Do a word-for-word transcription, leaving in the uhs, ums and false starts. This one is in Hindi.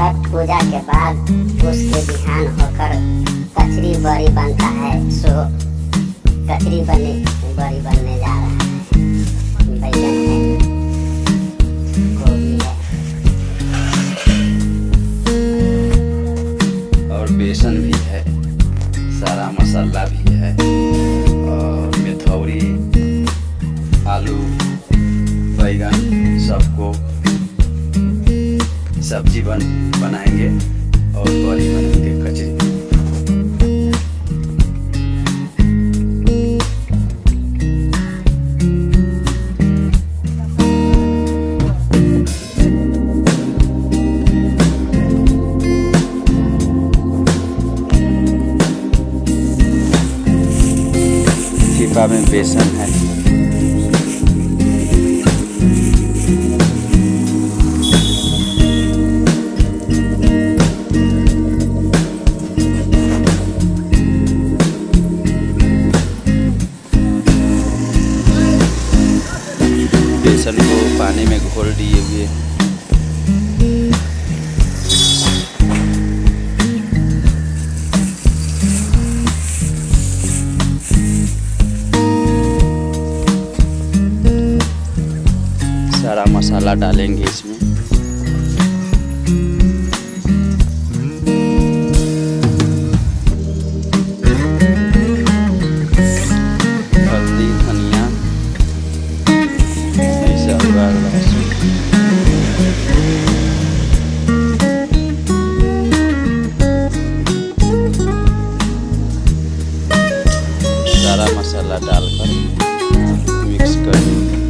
छठ पूजा के बाद उसके बिहान होकर कचरी बड़ी बनता है। सो कचरी बने बड़ी बनने जा रहा है, बैंगन है, गोभी है और बेसन भी है, सारा मसाला भी है और मेथौरी, आलू, बैंगन सबको सब्जी बन बनाएंगे और बड़ी बनाएंगे कचरी। चिपा में बेसन है, बेसन को पानी में घोल दिए हुए। सारा मसाला डालेंगे इसमें। सारा मसाला डालकर मिक्स कर देंगे।